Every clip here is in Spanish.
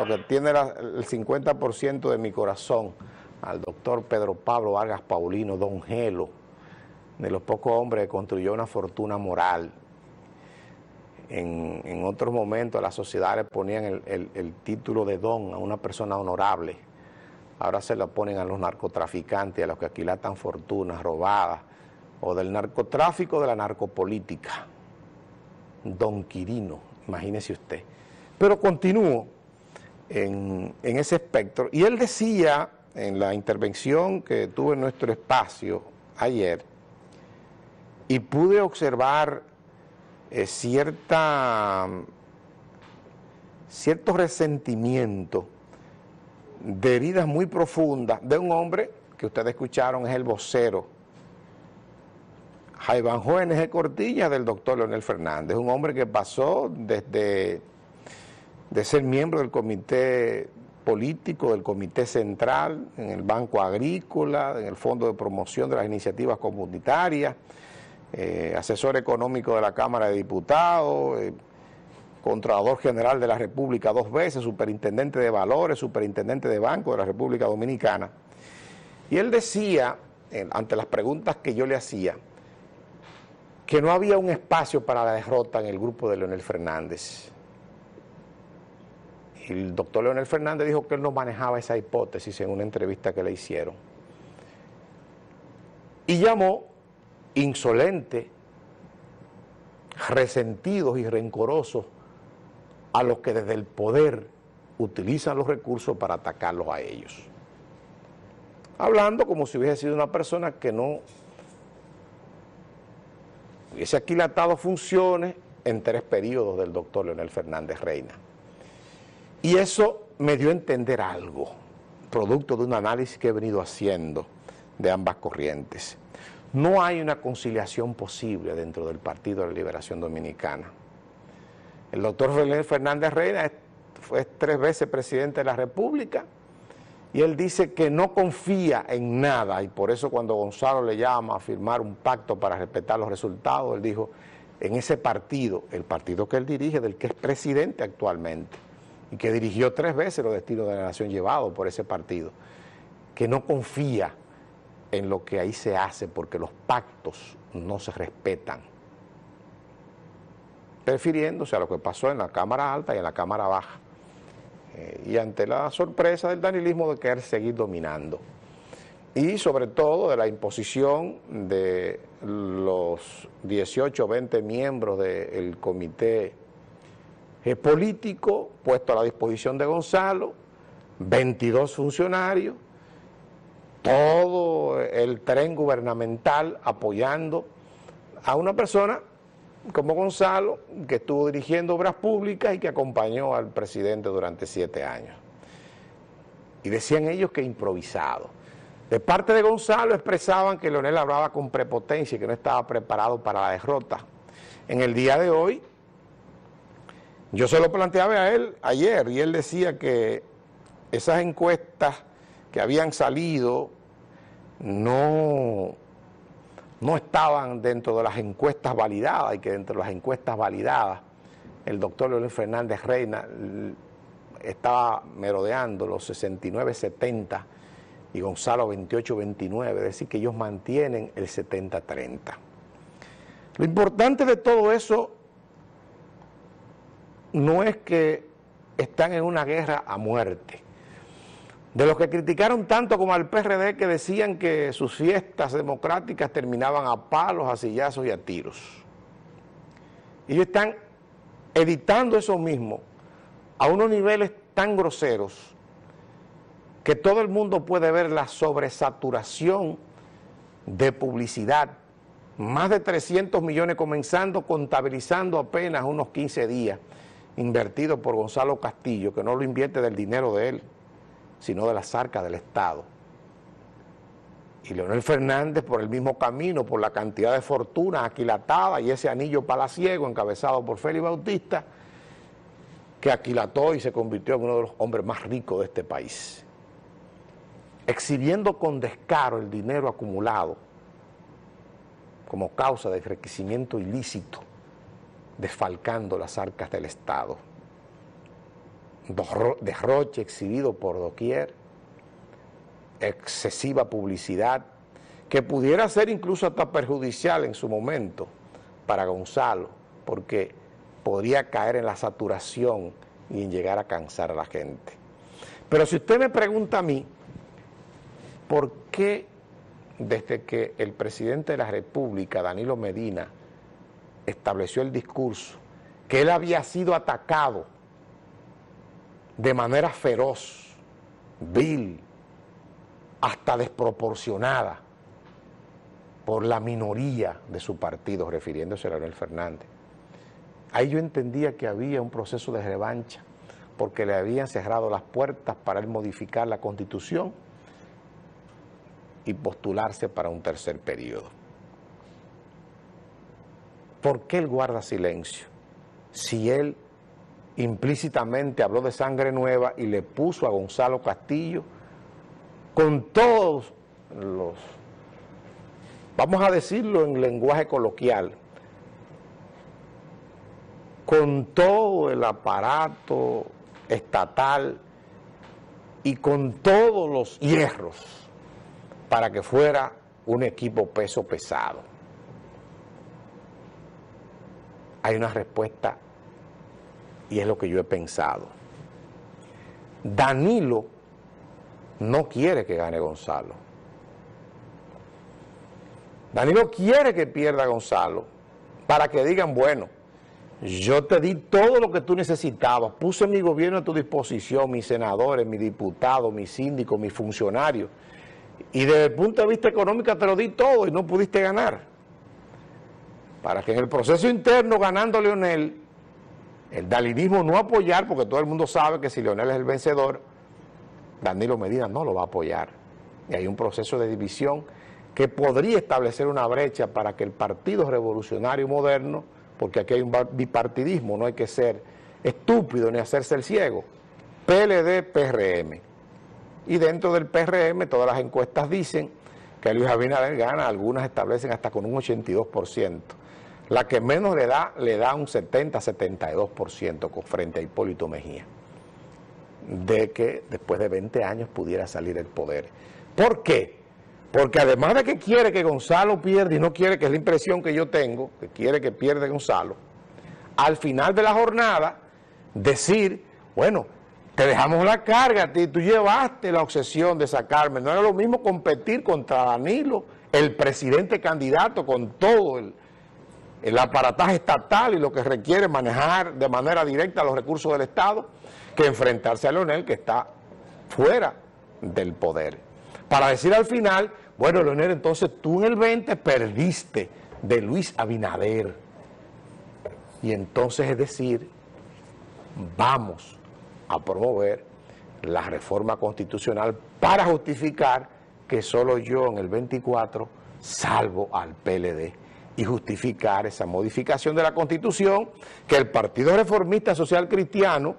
porque tiene el 50% de mi corazón, al doctor Pedro Pablo Vargas Paulino, Don Gelo, de los pocos hombres que construyó una fortuna moral. En otros momentos las sociedades ponían el título de don a una persona honorable. Ahora se lo ponen a los narcotraficantes, a los que aquilatan fortunas robadas, o del narcotráfico, de la narcopolítica. Don Quirino, imagínese usted. Pero continúo en ese espectro. Y él decía, en la intervención que tuve en nuestro espacio ayer, y pude observar cierto resentimiento de heridas muy profundas de un hombre que ustedes escucharon, es el vocero, Jaiván Jóvenes de Cortilla, del doctor Leonel Fernández, un hombre que pasó de ser miembro del comité político, del Comité Central, en el Banco Agrícola, en el Fondo de Promoción de las Iniciativas Comunitarias, asesor económico de la Cámara de Diputados, Contralor General de la República 2 veces, Superintendente de Valores, Superintendente de Banco de la República Dominicana. Y él decía, ante las preguntas que yo le hacía, que no había un espacio para la derrota en el grupo de Leonel Fernández. El doctor Leonel Fernández dijo que él no manejaba esa hipótesis en una entrevista que le hicieron. Y llamó insolente, resentidos y rencorosos a los que desde el poder utilizan los recursos para atacarlos a ellos. Hablando como si hubiese sido una persona que no hubiese aquilatado funciones en 3 periodos del doctor Leonel Fernández Reina. Y eso me dio a entender algo, producto de un análisis que he venido haciendo de ambas corrientes. No hay una conciliación posible dentro del Partido de la Liberación Dominicana. El doctor Fernández Reina fue 3 veces presidente de la República y él dice que no confía en nada, y por eso cuando Gonzalo le llama a firmar un pacto para respetar los resultados, él dijo, en ese partido, el partido que él dirige, del que es presidente actualmente, y que dirigió 3 veces los destinos de la nación llevados por ese partido, que no confía en lo que ahí se hace porque los pactos no se respetan, refiriéndose a lo que pasó en la Cámara Alta y en la Cámara Baja, y ante la sorpresa del danilismo de querer seguir dominando, y sobre todo de la imposición de los 18 o 20 miembros del comité político puesto a la disposición de Gonzalo, 22 funcionarios, todo el tren gubernamental apoyando a una persona como Gonzalo, que estuvo dirigiendo obras públicas y que acompañó al presidente durante 7 años. Y decían ellos que improvisado. De parte de Gonzalo expresaban que Leonel hablaba con prepotencia y que no estaba preparado para la derrota. En el día de hoy, yo se lo planteaba a él ayer y él decía que esas encuestas que habían salido no estaban dentro de las encuestas validadas, y que dentro de las encuestas validadas el doctor Leonel Fernández Reina estaba merodeando los 69-70 y Gonzalo 28-29, es decir que ellos mantienen el 70-30. Lo importante de todo eso no es que están en una guerra a muerte. De los que criticaron tanto como al PRD, que decían que sus fiestas democráticas terminaban a palos, a sillazos y a tiros. Ellos están editando eso mismo a unos niveles tan groseros que todo el mundo puede ver la sobresaturación de publicidad. Más de 300 millones comenzando, contabilizando apenas unos 15 días invertidos por Gonzalo Castillo, que no lo invierte del dinero de él, sino de las arcas del Estado. Y Leonel Fernández por el mismo camino, por la cantidad de fortuna aquilatada y ese anillo palaciego encabezado por Félix Bautista, que aquilató y se convirtió en uno de los hombres más ricos de este país, exhibiendo con descaro el dinero acumulado como causa de enriquecimiento ilícito, desfalcando las arcas del Estado. derroche exhibido por doquier, excesiva publicidad, que pudiera ser incluso hasta perjudicial en su momento para Gonzalo, porque podría caer en la saturación y en llegar a cansar a la gente. Pero si usted me pregunta a mí, ¿por qué desde que el presidente de la República, Danilo Medina, estableció el discurso que él había sido atacado de manera feroz, vil, hasta desproporcionada por la minoría de su partido, refiriéndose a Leonel Fernández? Ahí yo entendía que había un proceso de revancha, porque le habían cerrado las puertas para él modificar la Constitución y postularse para un tercer periodo. ¿Por qué él guarda silencio? Si él implícitamente habló de sangre nueva y le puso a Gonzalo Castillo, con todos los, vamos a decirlo en lenguaje coloquial, con todo el aparato estatal y con todos los hierros para que fuera un equipo peso pesado. Hay una respuesta y es lo que yo he pensado. Danilo no quiere que gane Gonzalo. Danilo quiere que pierda Gonzalo para que digan, bueno, yo te di todo lo que tú necesitabas, puse mi gobierno a tu disposición, mis senadores, mis diputados, mis síndicos, mis funcionarios, y desde el punto de vista económico te lo di todo y no pudiste ganar. Para que en el proceso interno, ganando a Leonel, el dalinismo no apoyar, porque todo el mundo sabe que si Leonel es el vencedor, Danilo Medina no lo va a apoyar. Y hay un proceso de división que podría establecer una brecha para que el Partido Revolucionario Moderno, porque aquí hay un bipartidismo, no hay que ser estúpido ni hacerse el ciego, PLD, PRM. Y dentro del PRM todas las encuestas dicen que Luis Abinader gana, algunas establecen hasta con un 82%. La que menos le da un 70-72% frente a Hipólito Mejía, de que después de 20 años pudiera salir el poder. ¿Por qué? Porque además de que quiere que Gonzalo pierda y no quiere, que es la impresión que yo tengo, que quiere que pierda Gonzalo, al final de la jornada decir, bueno, te dejamos la carga a ti, tú llevaste la obsesión de sacarme. No era lo mismo competir contra Danilo, el presidente candidato, con todo el aparataje estatal y lo que requiere manejar de manera directa los recursos del Estado, que enfrentarse a Leonel, que está fuera del poder. Para decir al final, bueno, Leonel, entonces tú en el 20 perdiste de Luis Abinader. Y entonces es decir, vamos a promover la reforma constitucional para justificar que solo yo en el 24 salvo al PLD y justificar esa modificación de la Constitución que el Partido Reformista Social Cristiano,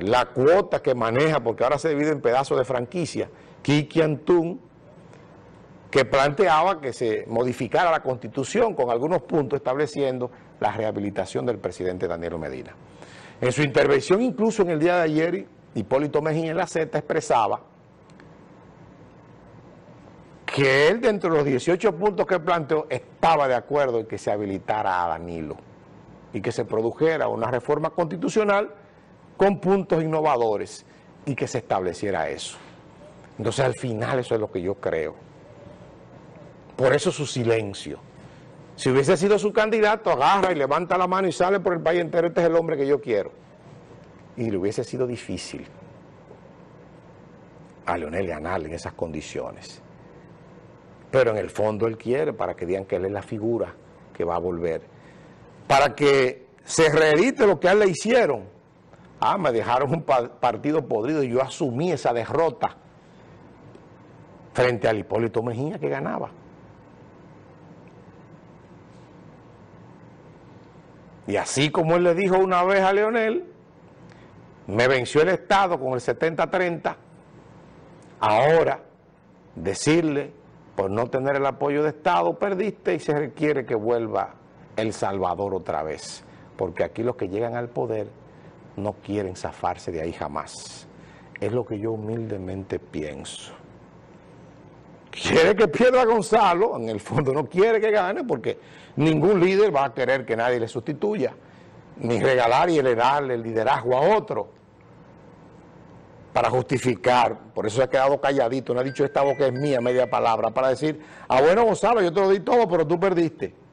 la cuota que maneja, porque ahora se divide en pedazos de franquicia, Kiki Antún, que planteaba que se modificara la Constitución con algunos puntos estableciendo la rehabilitación del presidente Danilo Medina. En su intervención, incluso en el día de ayer, Hipólito Mejía en la Z expresaba que él, dentro de los 18 puntos que planteó, estaba de acuerdo en que se habilitara a Danilo y que se produjera una reforma constitucional con puntos innovadores y que se estableciera eso. Entonces, al final, eso es lo que yo creo. Por eso su silencio. Si hubiese sido su candidato, agarra y levanta la mano y sale por el país entero, este es el hombre que yo quiero. Y le hubiese sido difícil a Leonel ganarle en esas condiciones. Pero en el fondo él quiere, para que digan que él es la figura que va a volver, para que se reedite lo que a él le hicieron. Ah, me dejaron un partido podrido y yo asumí esa derrota frente al Hipólito Mejía que ganaba. Y así como él le dijo una vez a Leonel, me venció el Estado con el 70-30, ahora decirle, por no tener el apoyo de Estado, perdiste y se requiere que vuelva El Salvador otra vez. Porque aquí los que llegan al poder no quieren zafarse de ahí jamás. Es lo que yo humildemente pienso. Quiere que pierda Gonzalo, en el fondo no quiere que gane, porque ningún líder va a querer que nadie le sustituya, ni regalar y heredarle el liderazgo a otro, para justificar. Por eso se ha quedado calladito, no ha dicho esta boca es mía, media palabra, para decir, ah bueno Gonzalo, yo te lo di todo, pero tú perdiste.